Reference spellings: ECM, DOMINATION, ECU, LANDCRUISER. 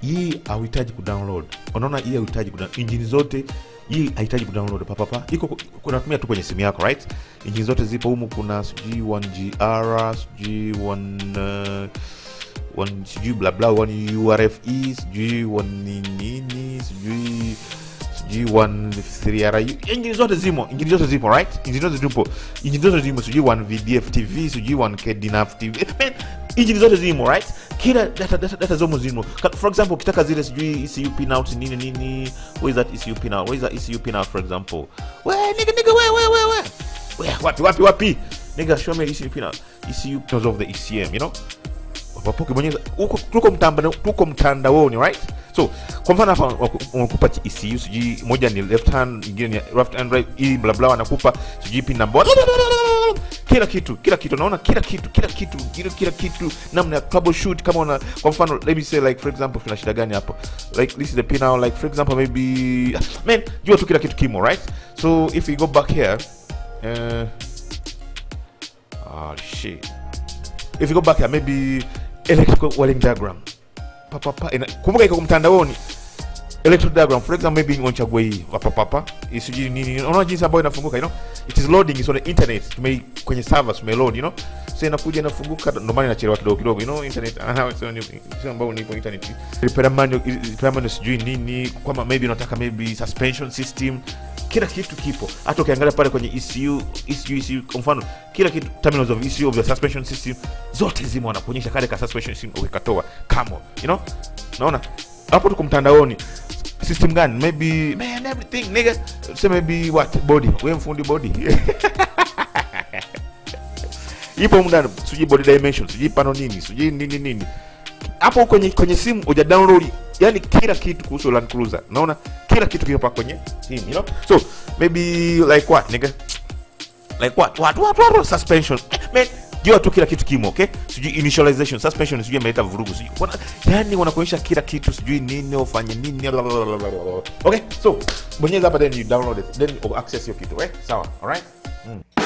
hii hauhitaji kudownload. Unaona hii hauhitaji kudownload. Engine zote hii haihitaji kudownload papapa. Iko unatumia tu kwenye simu yako, right? Engine zote zipo humu, kuna G1GR, G1 one sijui bla bla, one URFE, sijui one nini, sijui G1 3RU. Engine zote zimo, right? Engine zote zimo, sijui one VDF TV, sijui one KDNAV TV. Man, engine zote zimo, right? Kila data zomo zimo. For example, kitaka zile sijui ECU pinout nini nini. Where is that ECU pinout for example? Where wapi? Nigga, show me ECU pinout. ECU because of the ECM, you know? Wapokibonyeza uko mtandaoni, right? So kwa mfano hapa unakupa ECU siji moja ni left hand, nyingine ni left hand right, hii bla bla anakupa siji pin number. Kila kitu naona kila kitu namna ya troubleshoot. Kama una kwa mfano, let me say like for example kuna shida gani hapo, like this is the pin now, like for example maybe man you to kila kitu kimo, right? So if we go back here, if you go back here, maybe electrical wiring diagram. Kumbuka iko mtandaoni. Electrical diagram, for example, maybe unachagua hii. Isiji nini? Unaona jinsi ambayo inafunguka, you know? It is loading, it's on the internet. Kwenye servers tumeload, you know? Sasa inakuja inafunguka, ndio maana inachelewa kidogo, you know? Internet, it's on you. Ambayo ni internet. Repair manual sijui nini? Kama maybe unataka maybe suspension system. Kila kitu kipo. Hata ukiangalia pale kwenye ECU kwa mfano, kila kitu, terminals of ECU of the suspension system zote zimo, wanakuonyesha kale ka suspension system ukatoa kamo, you know? Naona hapo tuko mtandaoni. System gani? Maybe man everything nigga. Say maybe what body. Wewe mfundi body. Ipo mndani, sijui body dimensions, sijui pano nini, sijui nini. Hapo kwenye simu uja download, yani kila kitu kuhusu Land Cruiser. Naona kila kitu kipo kwenye simu, you know? So maybe like what nigga, like what suspension, man ndio tu kila kitu kimo, okay? Sijui initialization suspension, sijui imeleta vurugu, sijui yani wanakuonyesha kila kitu, sijui nini ufanye nini, okay? So bonyeza hapa, then you download it, then you access your kitu, right? Sawa, all right.